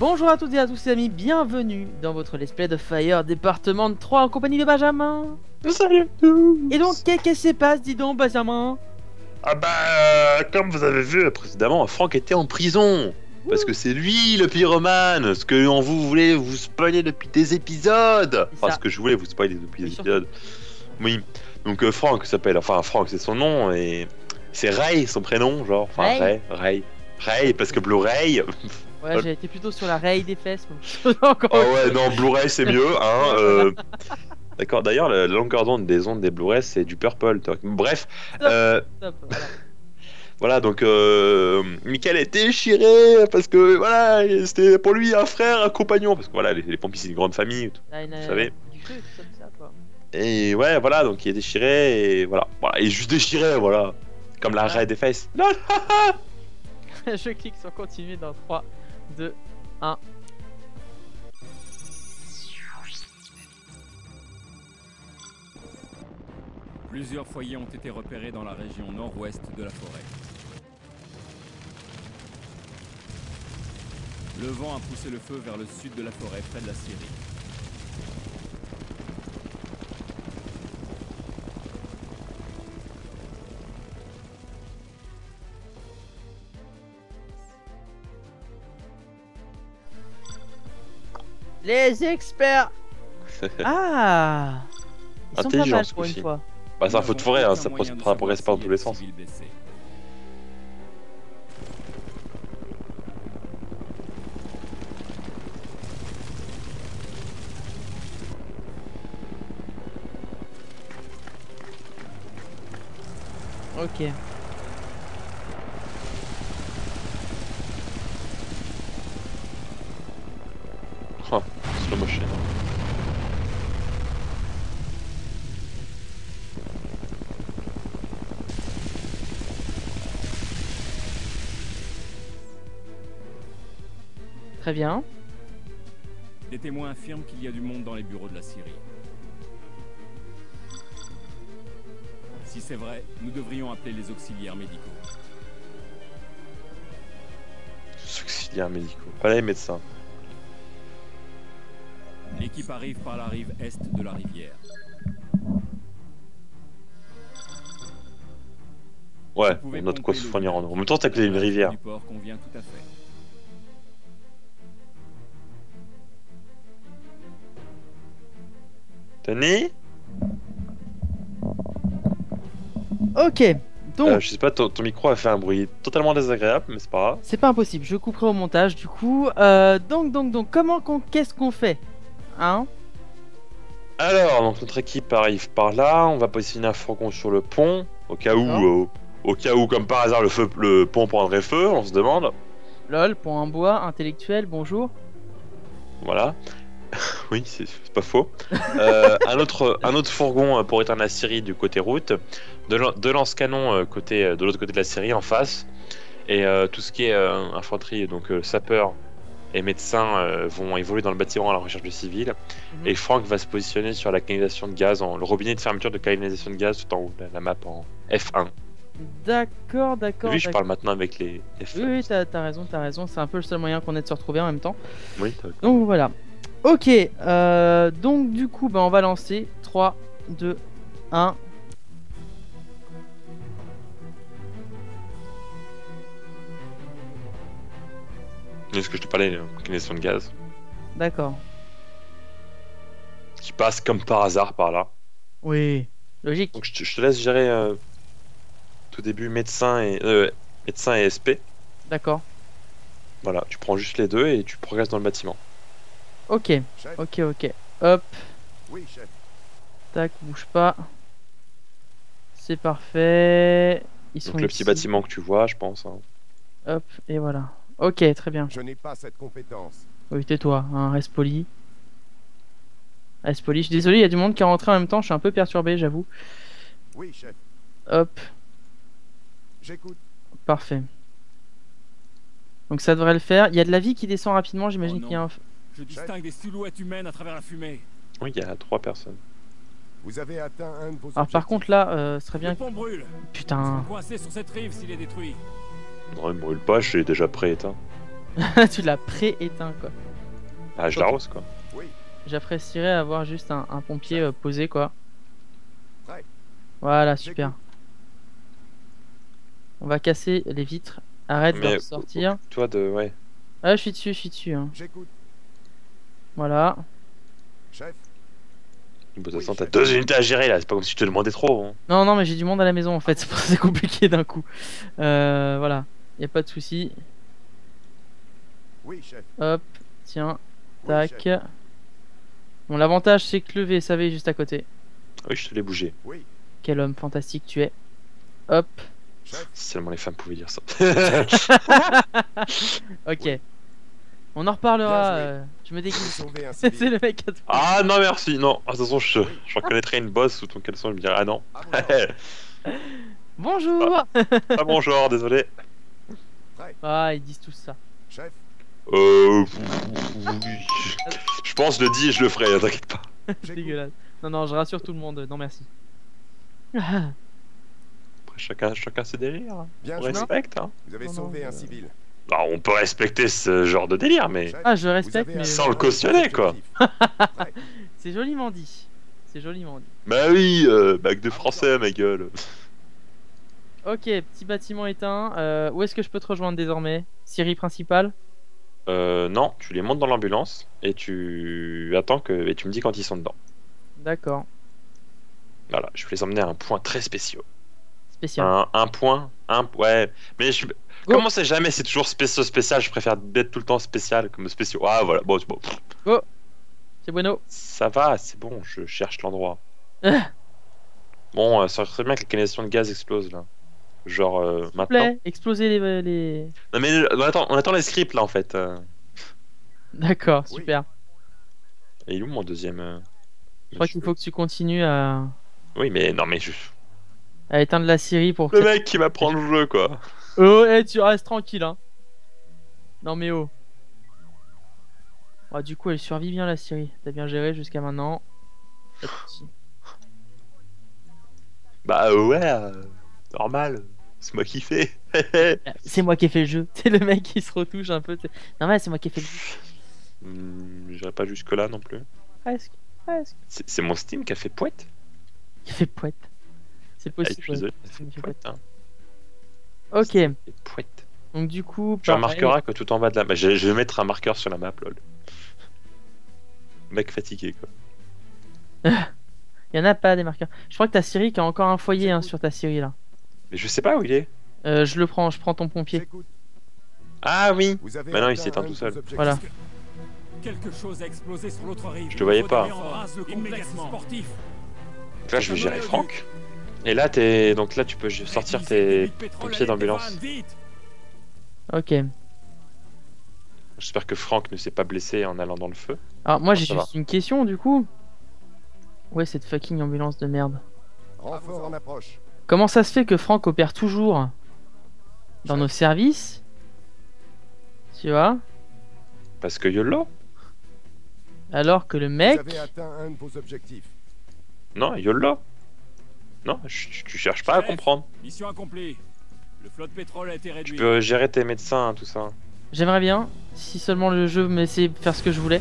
Bonjour à toutes et à tous les amis, bienvenue dans votre let's play de Fire Department 3 en compagnie de Benjamin. Salut à tous. Et donc, qu'est-ce qui se passe, dis donc Benjamin? Ah bah, comme vous avez vu précédemment, Franck était en prison. Parce que c'est lui le pyromane, ce que on vous voulait vous spoiler depuis des épisodes. Parce que je voulais vous spoiler depuis des épisodes. Oui. Donc Franck s'appelle, enfin Franck c'est son nom et c'est Ray son prénom, genre. Enfin Ray parce que Blu-ray. Ouais, j'ai été plutôt sur la Ray des fesses. Oh ouais, non, Blu-ray c'est mieux, hein. D'accord. D'ailleurs, la longueur d'onde des Blu-ray c'est du purple. Bref. Voilà, donc Michael était déchiré parce que voilà, c'était pour lui un frère, un compagnon, parce que voilà, les pompiers c'est une grande famille, tout, vous savez. Et ouais, voilà, donc il est déchiré, et voilà, il est juste déchiré, voilà, comme la raie des fesses. Je clique sur continuer dans 3, 2, 1. Plusieurs foyers ont été repérés dans la région nord-ouest de la forêt. Le vent a poussé le feu vers le sud de la forêt, près de la Syrie. Les experts. Ah, ils sont pas mal pour une fois. Bah, c'est un feu de forêt, hein, ça progresse pas dans tous les sens. Ok. Oh, slow motion. Très bien. Des témoins affirment qu'il y a du monde dans les bureaux de la Syrie. Si c'est vrai, nous devrions appeler les auxiliaires médicaux. Les auxiliaires médicaux, pas les médecins. L'équipe arrive par la rive est de la rivière. Ouais, on a de quoi se fournir en eau. En même temps, t'as que une rivière. Tenez. Ok, donc... je sais pas, ton micro a fait un bruit totalement désagréable, mais c'est pas grave. C'est pas impossible, je couperai au montage du coup. Donc, comment, qu'est-ce qu'on fait, hein? Alors, donc, notre équipe arrive par là, on va positionner un fourgon sur le pont, au cas où, au cas où, comme par hasard, le pont prendrait feu, on se demande. Lol, pont en bois, intellectuel, bonjour. Voilà. Oui, c'est pas faux. Un autre fourgon pour éteindre la Syrie du côté route, de lance-canon de l'autre côté de la Syrie en face, et tout ce qui est infanterie, donc sapeurs et médecins vont évoluer dans le bâtiment à la recherche de civils, et Franck va se positionner sur la canalisation de gaz, le robinet de fermeture de canalisation de gaz tout en haut, la map en F1. D'accord, d'accord. Oui, je parle maintenant avec les F1. Oui, oui, t'as raison, c'est un peu le seul moyen qu'on ait de se retrouver en même temps. Oui, donc voilà. Ok, donc du coup, on va lancer 3, 2, 1. Est-ce que je te parlais de canalisation de gaz? D'accord. Qui passe comme par hasard par là. Oui, logique. Donc je te laisse gérer tout début médecin et SP. D'accord. Voilà, tu prends juste les deux et tu progresses dans le bâtiment. Ok, ok, ok. Hop. Oui, chef. Tac, bouge pas. C'est parfait. Ils sont donc le ici. Petit bâtiment que tu vois, je pense. Hein. Hop, et voilà. Ok, très bien. Je n'ai pas cette compétence. Oui, tais-toi, hein, reste poli. Reste poli. Je suis désolé, il y a du monde qui est rentré en même temps. Je suis un peu perturbé, j'avoue. Oui, chef. Hop. J'écoute. Parfait. Donc ça devrait le faire. Il y a de la vie qui descend rapidement, j'imagine qu'il y a un... Je distingue des silhouettes humaines à travers la fumée. Oui, il y a 3 personnes. Vous avez atteint un de vos... Alors par contre là, ce serait bien... Le pont brûle. Putain. Ils sont coincés sur cette rive s'il est détruit. Non, il brûle pas, je suis déjà prêt, éteint. Tu l'as pré-éteint quoi. Ah, je l'arrose quoi. J'apprécierais avoir juste un pompier posé quoi. Voilà, super. On va casser les vitres. Arrête de sortir. Toi de... Ouais. Ah, je suis dessus, je suis dessus. Hein. Voilà. Chef. Façon, t'as 2 unités à gérer là, c'est pas comme si je te demandais trop. Hein. Non, non, mais j'ai du monde à la maison en fait, c'est compliqué d'un coup. Voilà, y a pas de souci. Oui, chef. Hop, tiens, tac. Oui, bon, l'avantage c'est que le VSAV est juste à côté. Oui, je te l'ai bougé. Oui. Quel homme fantastique tu es. Hop. Si seulement les femmes pouvaient dire ça. Ok. Oui. On en reparlera, je me déguise. C'est le mec à... Ah non merci, non, de toute façon je reconnaîtrais une bosse sous ton caleçon et me dirais ah non. Bonjour. Ah bonjour, désolé. Ah ils disent tous ça. Chef. Je pense le dis et je le ferai, t'inquiète pas. Dégueulasse. Non non, je rassure tout le monde, non merci. Après chacun ses délires, on respecte hein. Vous avez sauvé un civil. Bah, on peut respecter ce genre de délire, mais... Ah, je respecte, mais... Sans le cautionner, quoi. C'est joliment dit. C'est joliment dit. Bah oui, bac de français, ma gueule. Ok, petit bâtiment éteint. Où est-ce que je peux te rejoindre désormais? Syrie principale? Non, tu les montes dans l'ambulance et tu attends que... Et tu me dis quand ils sont dedans. D'accord. Voilà, je vais les emmener à un point très spécial. Spécial. Un point... Ouais, mais je... Go. Comment c'est jamais, c'est toujours spécial, je préfère d'être tout le temps spécial comme spécial. Ah voilà, bon c'est bon. Oh, c'est bueno. Ça va, c'est bon, je cherche l'endroit. Bon, ça serait bien que les canalisations de gaz explosent là. Genre maintenant. S'il vous plaît, explosez les... Non mais on attend les scripts là en fait. D'accord, super. Oui. Et il est où mon deuxième Je crois qu'il faut que tu continues à... Oui mais non mais je... À éteindre la Syrie pour... Le mec qui va prendre le jeu quoi. Oh, hey, tu restes tranquille, hein. Non, mais oh. Oh. Du coup, elle survit bien la Syrie. T'as bien géré jusqu'à maintenant. Bah ouais, normal. C'est moi qui fais. C'est moi qui ai fait le jeu. C'est le mec qui se retouche un peu. Normal, c'est moi qui ai fait le jeu. J'irai pas jusque là non plus. Presque, presque. C'est mon Steam qui a fait poète. Qui a fait poète. C'est possible. Ah, désolé, ça fait poète, hein. Ok. Donc du coup... Tu remarqueras que tout en bas de la map... Je vais mettre un marqueur sur la map, lol. Mec fatigué, quoi. Il y en a pas des marqueurs. Je crois que ta Syrie qui a encore un foyer hein, sur ta Syrie, là. Mais je sais pas où il est. Je le prends, je prends ton pompier. Ah oui. Maintenant il s'éteint tout seul. Voilà. Quelque chose a explosé sur l'autre rive. Je te voyais pas. Donc là je vais gérer Franck. Et là, donc là, tu peux sortir tes pompiers d'ambulance. Ok. J'espère que Franck ne s'est pas blessé en allant dans le feu. Alors moi, j'ai juste une question, du coup. Où est cette fucking ambulance de merde? Renfort en approche. Comment ça se fait que Franck opère toujours dans nos services? Tu vois? Parce que YOLO. Alors que le mec... Vous avez atteint un de vos objectifs. Non, YOLO. Non, tu cherches pas à comprendre. Mission accomplie. Le flot de pétrole a été réduit. Tu peux gérer tes médecins, hein, tout ça. J'aimerais bien, si seulement le jeu me laissait faire ce que je voulais.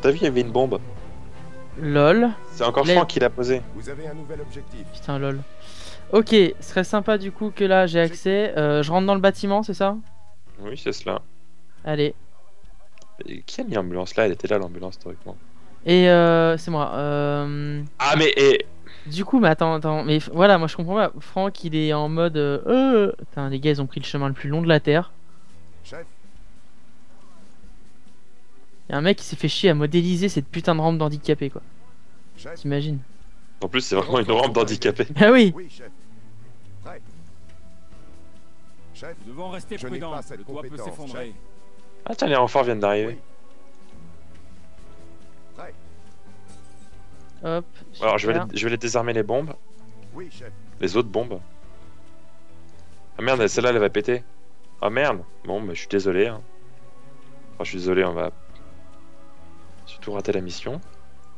T'as vu, il y avait une bombe. Lol. C'est encore Franck qui l'a posé. Vous avez un nouvel objectif. Putain, lol. Ok, ce serait sympa du coup que là j'ai accès. Je rentre dans le bâtiment, c'est ça? Oui, c'est cela. Allez. Et qui a mis l'ambulance là? Elle était là l'ambulance, théoriquement. Et c'est moi. Ah, mais. Et... Du coup, mais attends, mais voilà, moi je comprends pas. Franck, il est en mode. Putain, les gars, ils ont pris le chemin le plus long de la Terre. Chef. Y'a un mec qui s'est fait chier à modéliser cette putain de rampe d'handicapé, quoi. T'imagines? En plus, c'est vraiment une rampe d'handicapé. Ah oui! Oui chef. Chef. Nous devons rester prudents, le toit peut s'effondrer. Ah, tiens, les renforts viennent d'arriver. Oui. Hop. Alors je vais les désarmer les bombes. Oui, chef. Les autres bombes. Ah merde, celle-là elle va péter. Ah merde. Bon bah je suis désolé. Hein. Enfin, je suis désolé, on va surtout rater la mission.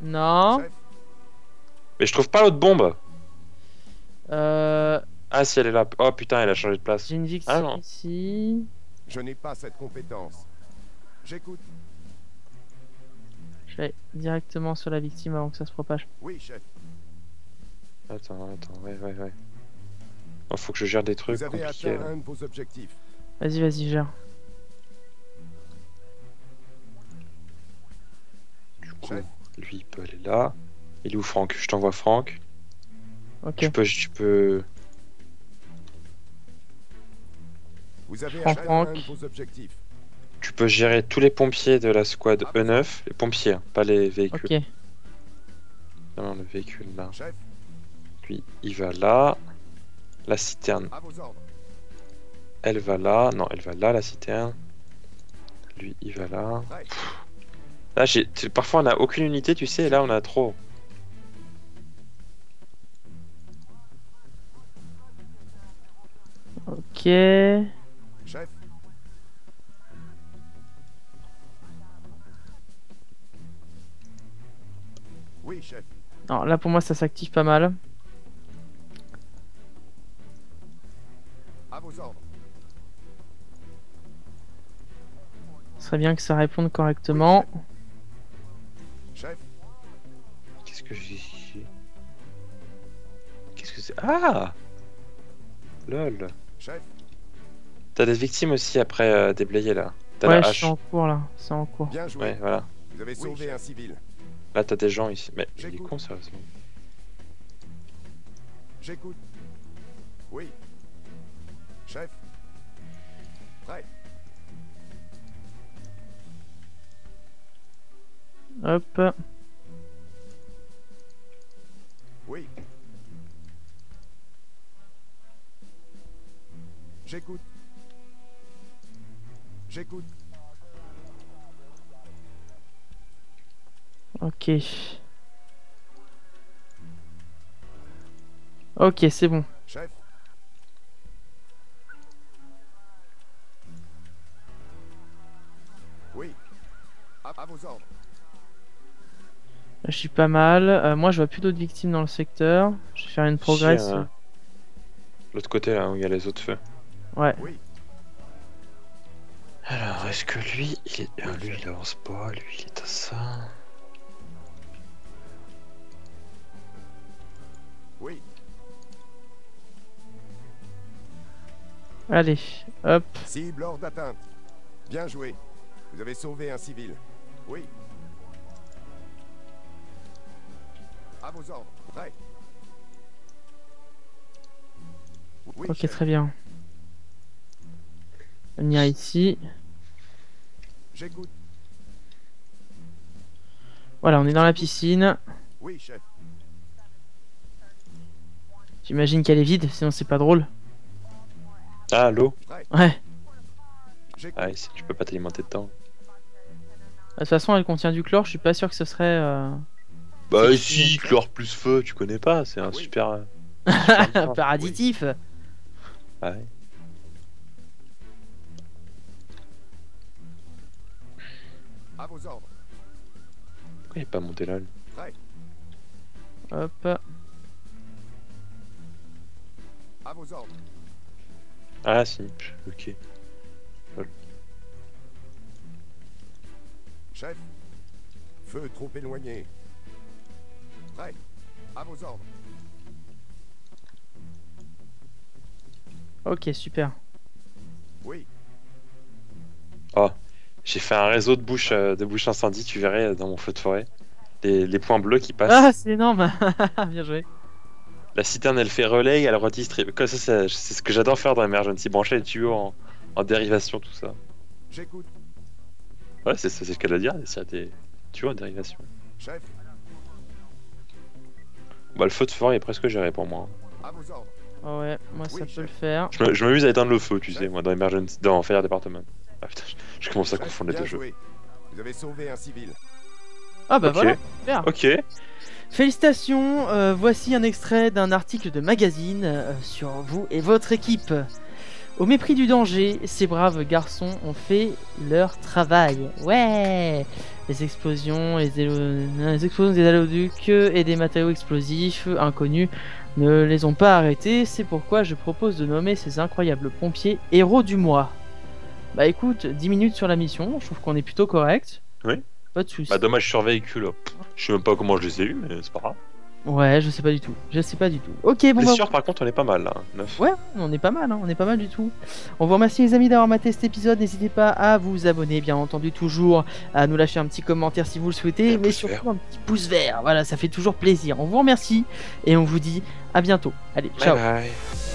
Non. Chef. Mais je trouve pas l'autre bombe. Ah si elle est là. Oh putain, elle a changé de place. J'ai une victime ici. Je n'ai pas cette compétence. J'écoute. Je vais directement sur la victime avant que ça se propage. Oui, chef. Attends, ouais. Il faut que je gère des trucs compliqués. Vas-y, gère. Du coup, chef. Lui, il peut aller là. Il est où, Franck? Je t'envoie Franck. Ok. Tu peux... Vous avez Franck. Vos objectifs. Tu peux gérer tous les pompiers de la squad E9, les pompiers, pas les véhicules. Ok. Non, le véhicule là. Chef. Puis il va là. La citerne. Elle va là. Non, elle va là, la citerne. Lui, il va là. Là, parfois, on n'a aucune unité, tu sais, et là, on a trop. Ok. Chef. Oui, chef. Non, là, pour moi, ça s'active pas mal. À vos ordres. Ce serait bien que ça réponde correctement. Oui, chef. Qu'est-ce que j'ai ici? Qu'est-ce que c'est? Ah! Lol. Chef. T'as des victimes aussi après déblayer là. Ouais, c'est en cours là. C'est en cours. Bien joué. Ouais, voilà. Vous avez sauvé un civil. Là, t'as des gens ici. Mais il est con, sérieusement. J'écoute. Oui. Chef. Prêt. Hop. Oui. J'écoute. Ok, c'est bon. Chef. Oui. À vos ordres. Je suis pas mal. Moi, je vois plus d'autres victimes dans le secteur. Je vais faire une progresse. L'autre côté là où il y a les autres feux. Ouais. Oui. Alors, est-ce que lui, il est... lui, il avance pas. Lui, il est à ça. Oui. Allez, hop. Cible hors d'atteinte. Bien joué. Vous avez sauvé un civil. Oui. À vos ordres. Prêt. Oui, ok, chef. Très bien. Venir ici. J'écoute. Voilà, on est dans la piscine. Oui, chef. J'imagine qu'elle est vide, sinon c'est pas drôle. Ah, l'eau? Ouais. Ah, ici, tu peux pas t'alimenter dedans. De toute façon, elle contient du chlore, je suis pas sûr que ce serait... Bah si, chlore plus feu, tu connais pas, c'est un super... Paraditif. Ah ouais. À vos ordres. Pourquoi il est pas monté là, lui? Hop. À vos ordres. Ah si, ok. Cool. Chef. Feu trop éloigné. Prêt. À vos ordres. Ok, super. Oui. Oh, j'ai fait un réseau de bouches incendie, tu verrais dans mon feu de forêt. Les points bleus qui passent. Ah, c'est énorme. Bien joué. La citerne, elle fait relais, elle redistribue. C'est ce que j'adore faire dans Emergency, brancher les tuyaux en dérivation, tout ça. J'écoute. Ouais, c'est le cas de le dire, c'est des tuyaux en dérivation. Chef. Bah, le feu de forêt est presque géré pour moi. À vos ordres. Oh ouais, moi ça peut le faire. Je m'amuse à éteindre le feu, tu sais, moi, dans Emergency, dans Fire Department. Ah putain, je commence à confondre les deux jeux. Vous avez sauvé un civil. Ah bah voilà, super. Ok. Félicitations, voici un extrait d'un article de magazine sur vous et votre équipe. Au mépris du danger, ces braves garçons ont fait leur travail. Ouais. Les explosions, les explosions des haloducs et des matériaux explosifs inconnus ne les ont pas arrêtés. C'est pourquoi je propose de nommer ces incroyables pompiers héros du mois. Bah écoute, 10 minutes sur la mission, je trouve qu'on est plutôt correct. Oui. Pas de soucis. Bah dommage sur véhicule. Je sais même pas comment je les ai eu, mais c'est pas grave. Ouais, je sais pas du tout. Je sais pas du tout. Ok, bon. Blessure, bah... par contre, on est pas mal là. 9. Ouais, on est pas mal, hein. On est pas mal du tout. On vous remercie les amis d'avoir maté cet épisode. N'hésitez pas à vous abonner, bien entendu, toujours à nous lâcher un petit commentaire si vous le souhaitez, mais surtout un petit pouce vert. Voilà, ça fait toujours plaisir. On vous remercie et on vous dit à bientôt. Allez, ciao. Bye bye.